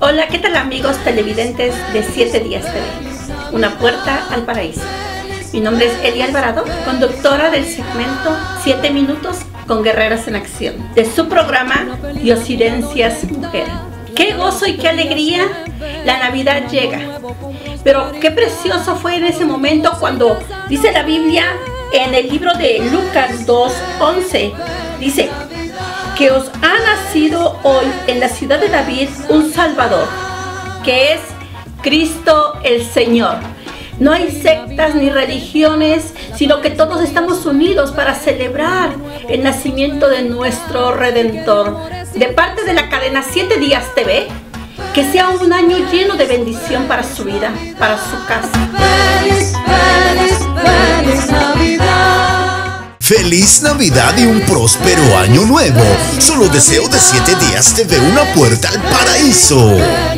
Hola, ¿qué tal amigos televidentes de 7 días TV? Una Puerta al Paraíso. Mi nombre es Elia Alvarado, conductora del segmento 7 minutos con Guerreras en Acción, de su programa Dioscidencias Mujer. ¡Qué gozo y qué alegría! La Navidad llega, pero qué precioso fue en ese momento cuando dice la Biblia en el libro de Lucas 2:11, dice que os ha nacido hoy en la ciudad de David un Salvador, que es Cristo el Señor. No hay sectas ni religiones, sino que todos estamos unidos para celebrar el nacimiento de nuestro Redentor. De parte de la cadena 7 días TV, que sea un año lleno de bendición para su vida, para su casa. ¡Feliz Navidad! ¡Feliz Navidad y un próspero año nuevo! Solo deseo de 7 días TV, Una Puerta al Paraíso.